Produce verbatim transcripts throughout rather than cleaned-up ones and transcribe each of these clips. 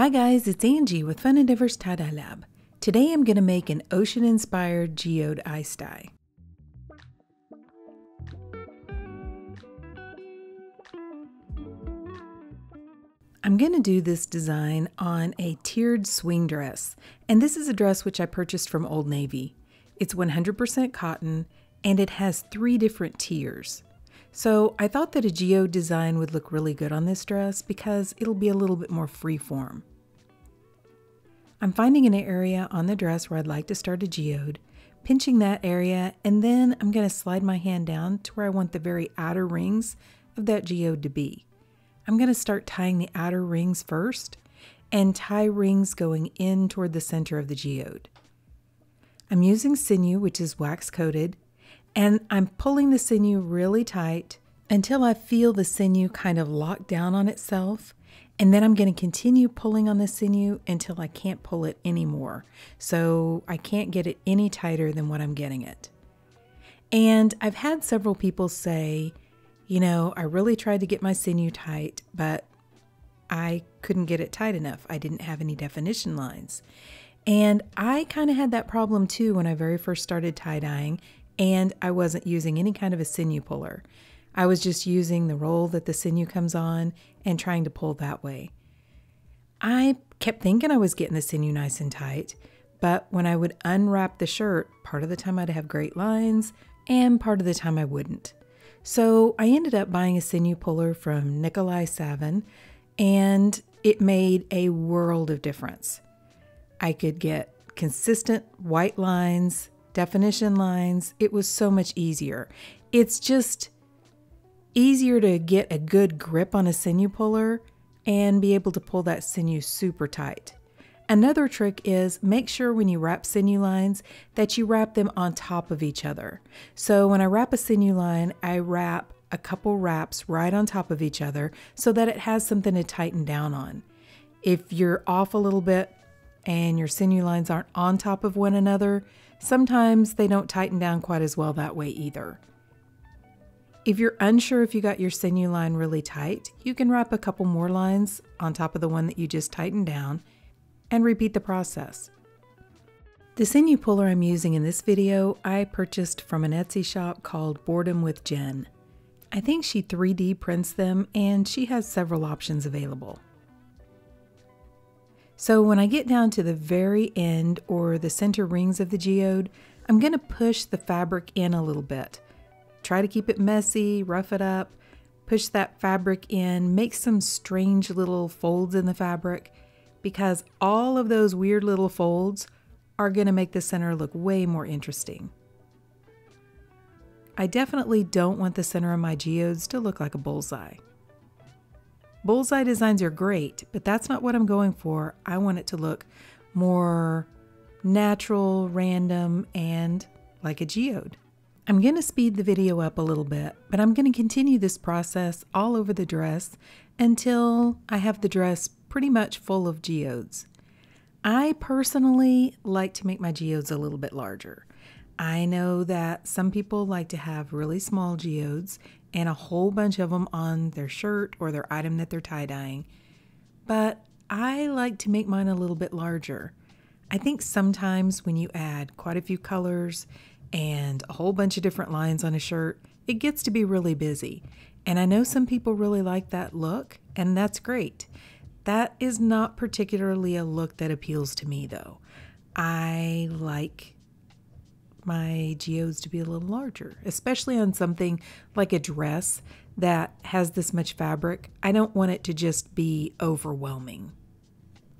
Hi guys, it's Angie with Fun Endeavor's Tie-Dye Lab. Today I'm going to make an ocean-inspired geode ice dye. I'm going to do this design on a tiered swing dress, and this is a dress which I purchased from Old Navy. It's one hundred percent cotton, and it has three different tiers. So I thought that a geode design would look really good on this dress because it'll be a little bit more freeform. I'm finding an area on the dress where I'd like to start a geode, pinching that area, and then I'm going to slide my hand down to where I want the very outer rings of that geode to be. I'm going to start tying the outer rings first and tie rings going in toward the center of the geode. I'm using sinew, which is wax coated, and I'm pulling the sinew really tight until I feel the sinew kind of lock down on itself. And then I'm going to continue pulling on the sinew until I can't pull it anymore. So I can't get it any tighter than what I'm getting it. And I've had several people say, you know, I really tried to get my sinew tight, but I couldn't get it tight enough. I didn't have any definition lines. And I kind of had that problem too when I very first started tie-dyeing. And I wasn't using any kind of a sinew puller. I was just using the roll that the sinew comes on and trying to pull that way. I kept thinking I was getting the sinew nice and tight, but when I would unwrap the shirt, part of the time I'd have great lines and part of the time I wouldn't. So I ended up buying a sinew puller from Nikolai Savin, and it made a world of difference. I could get consistent white lines, definition lines. It was so much easier. It's just easier to get a good grip on a sinew puller and be able to pull that sinew super tight. Another trick is make sure when you wrap sinew lines that you wrap them on top of each other. So when I wrap a sinew line, I wrap a couple wraps right on top of each other so that it has something to tighten down on. If you're off a little bit and your sinew lines aren't on top of one another, sometimes they don't tighten down quite as well that way either. If you're unsure if you got your sinew line really tight, you can wrap a couple more lines on top of the one that you just tightened down and repeat the process. The sinew puller I'm using in this video, I purchased from an Etsy shop called Boredom with Jen. I think she three D prints them and she has several options available. So when I get down to the very end or the center rings of the geode, I'm going to push the fabric in a little bit. Try to keep it messy, rough it up, push that fabric in, make some strange little folds in the fabric, because all of those weird little folds are going to make the center look way more interesting. I definitely don't want the center of my geodes to look like a bullseye. Bullseye designs are great, but that's not what I'm going for. I want it to look more natural, random, and like a geode. I'm going to speed the video up a little bit, but I'm going to continue this process all over the dress until I have the dress pretty much full of geodes. I personally like to make my geodes a little bit larger. I know that some people like to have really small geodes and a whole bunch of them on their shirt or their item that they're tie-dyeing, but I like to make mine a little bit larger. I think sometimes when you add quite a few colors and a whole bunch of different lines on a shirt, it gets to be really busy. And I know some people really like that look, and that's great. That is not particularly a look that appeals to me though. I like my geodes to be a little larger, especially on something like a dress that has this much fabric. I don't want it to just be overwhelming.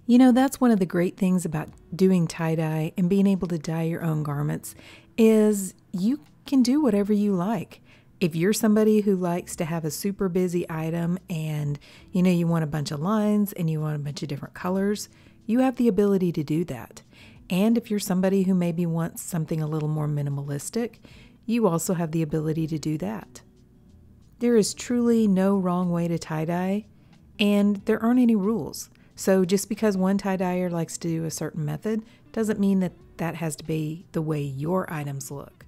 You know, that's one of the great things about doing tie-dye and being able to dye your own garments is you can do whatever you like. If you're somebody who likes to have a super busy item and, you know, you want a bunch of lines and you want a bunch of different colors, you have the ability to do that. And if you're somebody who maybe wants something a little more minimalistic, you also have the ability to do that. There is truly no wrong way to tie-dye, and there aren't any rules. So just because one tie-dyer likes to do a certain method doesn't mean that that has to be the way your items look.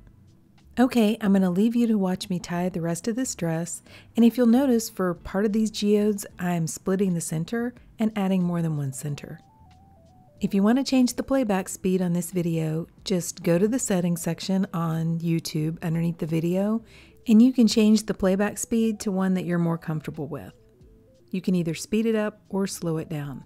Okay, I'm going to leave you to watch me tie the rest of this dress, and if you'll notice, for part of these geodes, I'm splitting the center and adding more than one center. If you want to change the playback speed on this video, just go to the settings section on YouTube underneath the video, and you can change the playback speed to one that you're more comfortable with. You can either speed it up or slow it down.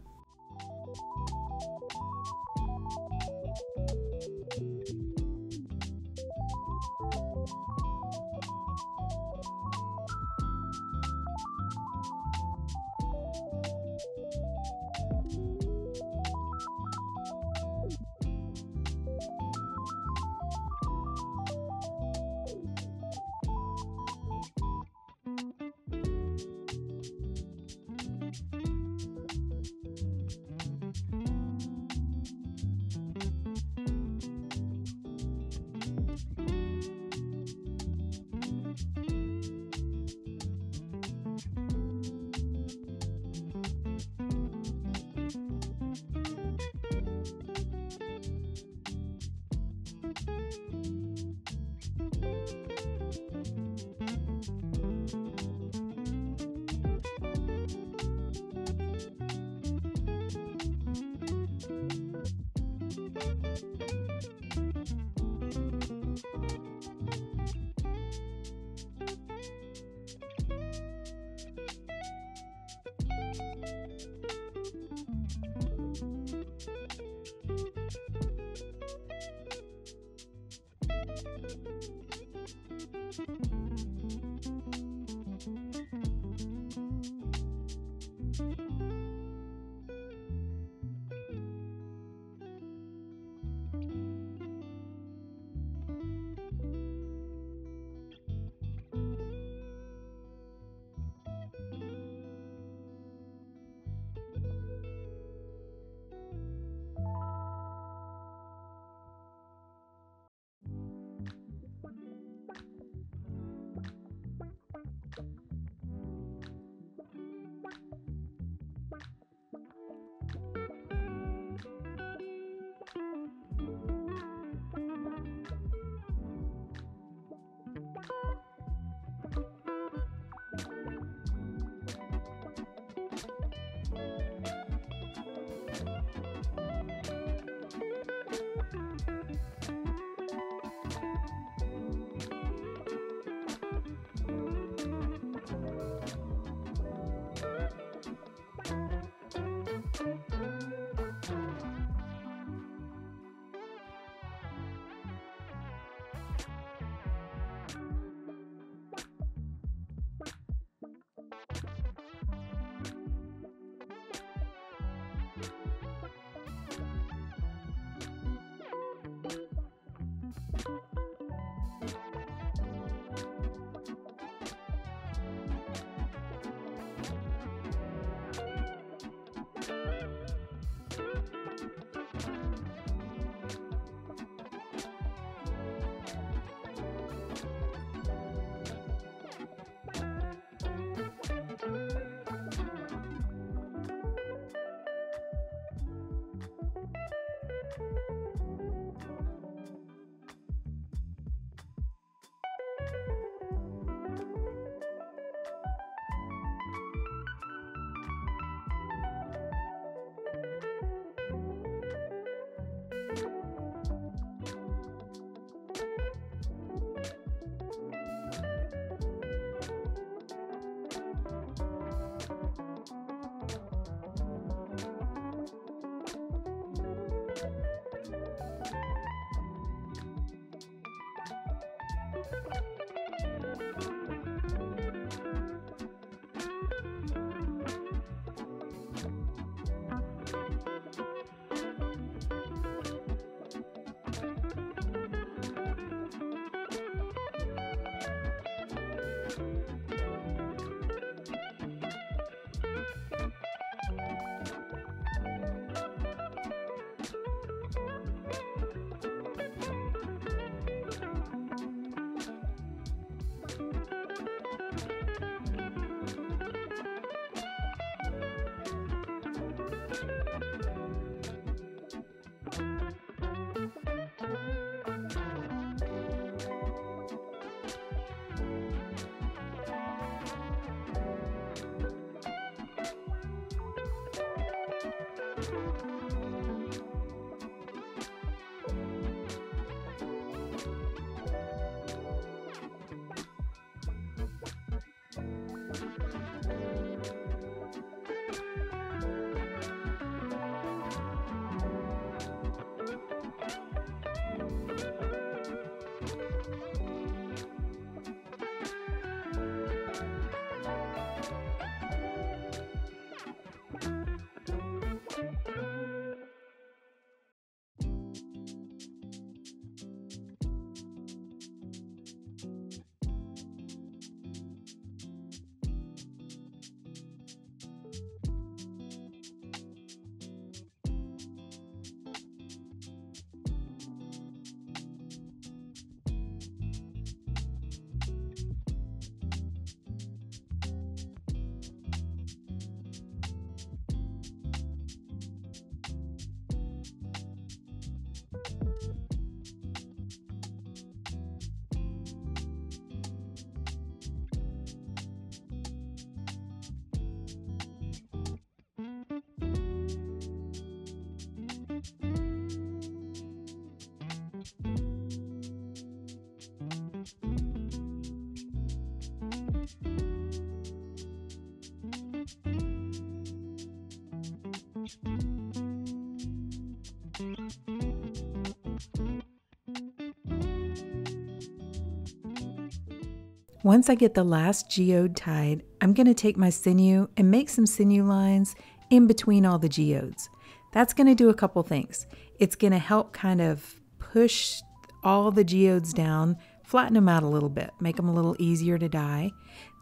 Once I get the last geode tied, I'm going to take my sinew and make some sinew lines in between all the geodes. That's going to do a couple things. It's going to help kind of push all the geodes down, flatten them out a little bit, make them a little easier to dye.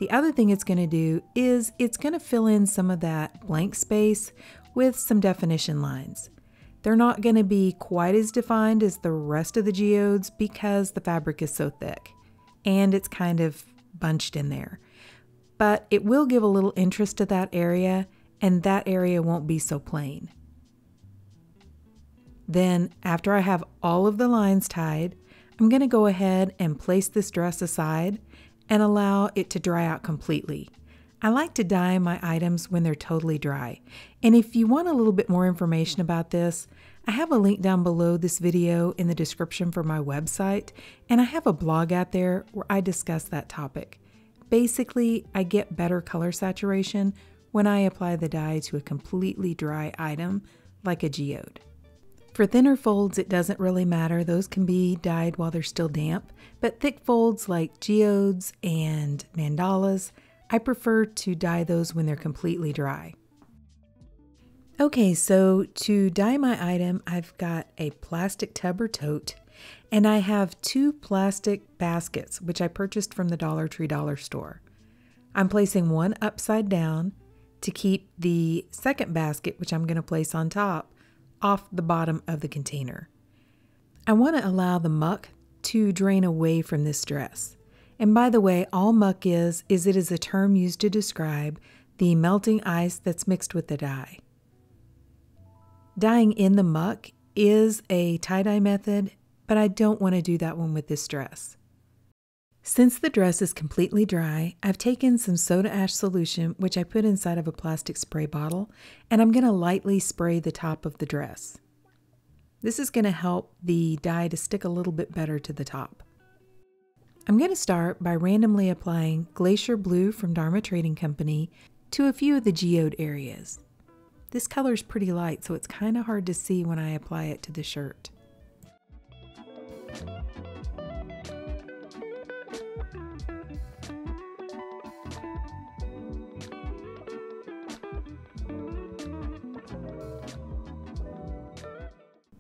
The other thing it's going to do is it's going to fill in some of that blank space with some definition lines. They're not going to be quite as defined as the rest of the geodes because the fabric is so thick and it's kind of bunched in there, but it will give a little interest to that area, and that area won't be so plain. Then after I have all of the lines tied, I'm going to go ahead and place this dress aside and allow it to dry out completely. I like to dye my items when they're totally dry, and if you want a little bit more information about this, I have a link down below this video in the description for my website, and I have a blog out there where I discuss that topic. Basically, I get better color saturation when I apply the dye to a completely dry item like a geode. For thinner folds, it doesn't really matter. Those can be dyed while they're still damp, but thick folds like geodes and mandalas, I prefer to dye those when they're completely dry. Okay, so to dye my item, I've got a plastic tub or tote, and I have two plastic baskets, which I purchased from the Dollar Tree dollar store. I'm placing one upside down to keep the second basket, which I'm going to place on top, off the bottom of the container. I want to allow the muck to drain away from this dress. And by the way, all muck is, is it is a term used to describe the melting ice that's mixed with the dye. Dyeing in the muck is a tie-dye method, but I don't want to do that one with this dress. Since the dress is completely dry, I've taken some soda ash solution, which I put inside of a plastic spray bottle, and I'm going to lightly spray the top of the dress. This is going to help the dye to stick a little bit better to the top. I'm going to start by randomly applying Glacier Blue from Dharma Trading Company to a few of the geode areas. This color is pretty light, so it's kind of hard to see when I apply it to the shirt.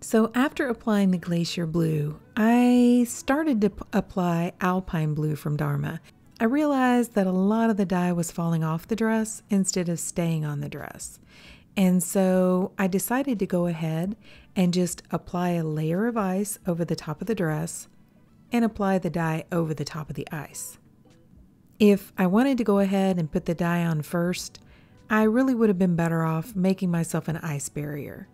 So after applying the Glacier Blue, I started to apply Alpine Blue from Dharma. I realized that a lot of the dye was falling off the dress instead of staying on the dress. And so I decided to go ahead and just apply a layer of ice over the top of the dress and apply the dye over the top of the ice. If I wanted to go ahead and put the dye on first, I really would have been better off making myself an ice barrier.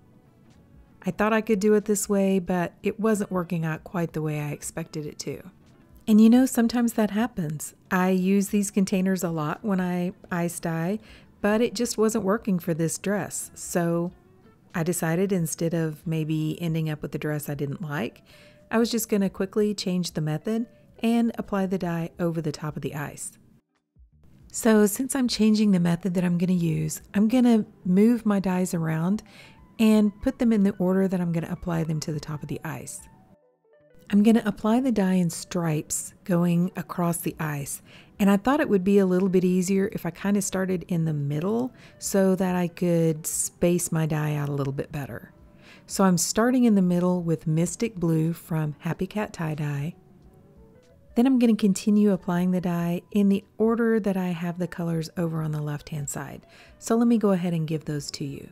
I thought I could do it this way, but it wasn't working out quite the way I expected it to. And you know, sometimes that happens. I use these containers a lot when I ice dye, but it just wasn't working for this dress. So I decided instead of maybe ending up with a dress I didn't like, I was just going to quickly change the method and apply the dye over the top of the ice. So since I'm changing the method that I'm going to use, I'm going to move my dyes around and put them in the order that I'm going to apply them to the top of the ice. I'm going to apply the dye in stripes going across the ice, and I thought it would be a little bit easier if I kind of started in the middle so that I could space my dye out a little bit better. So I'm starting in the middle with Mystic Blue from Happy Cat Tie Dye. Then I'm going to continue applying the dye in the order that I have the colors over on the left-hand side. So let me go ahead and give those to you.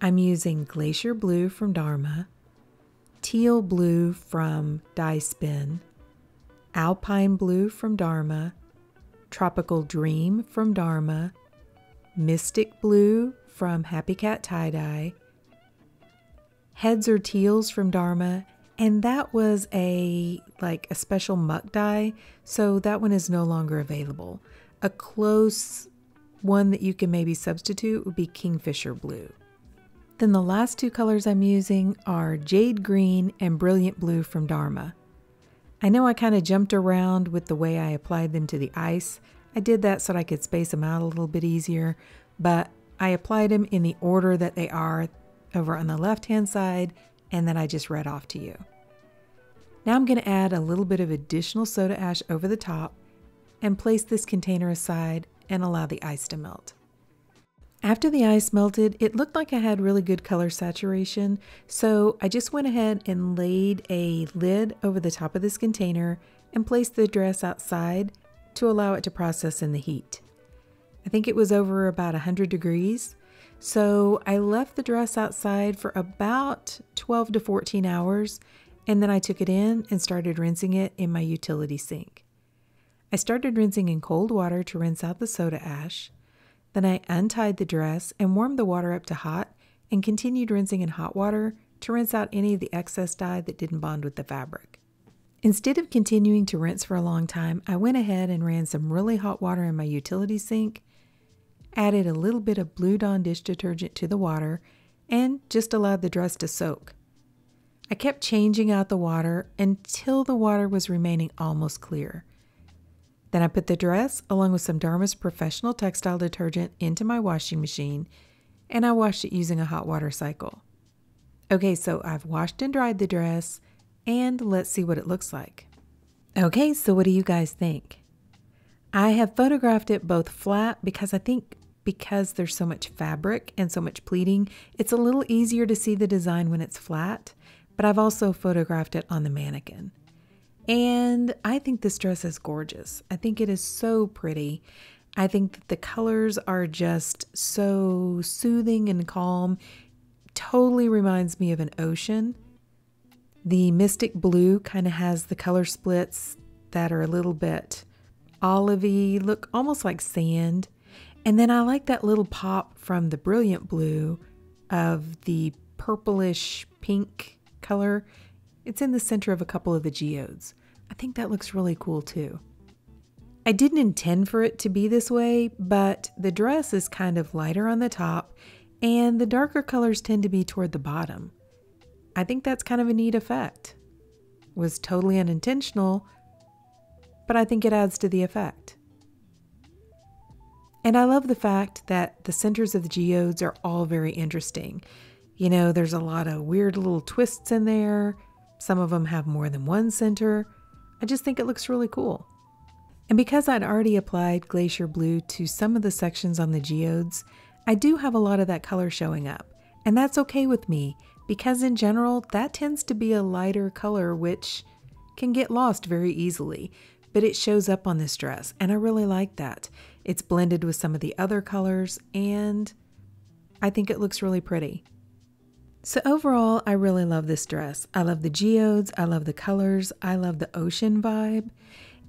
I'm using Glacier Blue from Dharma, Teal Blue from Dye Spin, Alpine Blue from Dharma, Tropical Dream from Dharma, Mystic Blue from Happy Cat Tie Dye, Heads or Teals from Dharma, and that was a like a special muck dye, so that one is no longer available. A close one that you can maybe substitute would be Kingfisher Blue. Then the last two colors I'm using are Jade Green and Brilliant Blue from Dharma. I know I kind of jumped around with the way I applied them to the ice. I did that so that I could space them out a little bit easier, but I applied them in the order that they are over on the left-hand side, and then I just read off to you. Now I'm going to add a little bit of additional soda ash over the top and place this container aside and allow the ice to melt. After the ice melted, it looked like I had really good color saturation, so I just went ahead and laid a lid over the top of this container and placed the dress outside to allow it to process in the heat. I think it was over about one hundred degrees. So I left the dress outside for about twelve to fourteen hours, and then I took it in and started rinsing it in my utility sink. I started rinsing in cold water to rinse out the soda ash. Then I untied the dress and warmed the water up to hot and continued rinsing in hot water to rinse out any of the excess dye that didn't bond with the fabric. Instead of continuing to rinse for a long time, I went ahead and ran some really hot water in my utility sink, added a little bit of Blue Dawn dish detergent to the water, and just allowed the dress to soak. I kept changing out the water until the water was remaining almost clear. Then I put the dress along with some Dharma's Professional Textile Detergent into my washing machine, and I washed it using a hot water cycle. Okay, so I've washed and dried the dress, and let's see what it looks like. Okay, so what do you guys think? I have photographed it both flat because I think because there's so much fabric and so much pleating, it's a little easier to see the design when it's flat, but I've also photographed it on the mannequin. And I think this dress is gorgeous. I think it is so pretty. I think that the colors are just so soothing and calm. Totally reminds me of an ocean. The Mystic Blue kind of has the color splits that are a little bit olivey, look almost like sand. And then I like that little pop from the Brilliant Blue of the purplish pink color. It's in the center of a couple of the geodes. I think that looks really cool too. I didn't intend for it to be this way, but the dress is kind of lighter on the top and the darker colors tend to be toward the bottom. I think that's kind of a neat effect. It was totally unintentional, but I think it adds to the effect. And I love the fact that the centers of the geodes are all very interesting. You know, there's a lot of weird little twists in there. Some of them have more than one center. I just think it looks really cool. And because I'd already applied Glacier Blue to some of the sections on the geodes, I do have a lot of that color showing up. And that's okay with me, because in general, that tends to be a lighter color, which can get lost very easily. But it shows up on this dress, and I really like that. It's blended with some of the other colors, and I think it looks really pretty. So overall, I really love this dress. I love the geodes, I love the colors, I love the ocean vibe.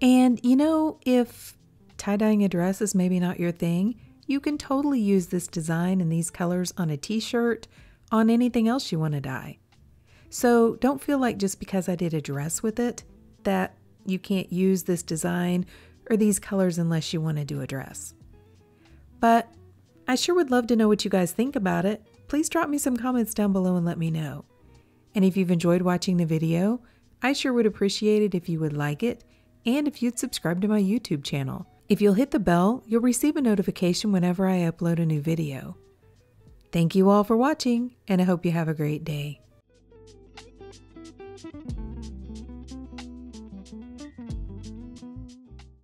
And you know, if tie-dyeing a dress is maybe not your thing, you can totally use this design and these colors on a t-shirt, on anything else you want to dye. So don't feel like just because I did a dress with it, that you can't use this design or these colors unless you want to do a dress. But I sure would love to know what you guys think about it. Please drop me some comments down below and let me know. And if you've enjoyed watching the video, I sure would appreciate it if you would like it and if you'd subscribe to my YouTube channel. If you'll hit the bell, you'll receive a notification whenever I upload a new video. Thank you all for watching, and I hope you have a great day.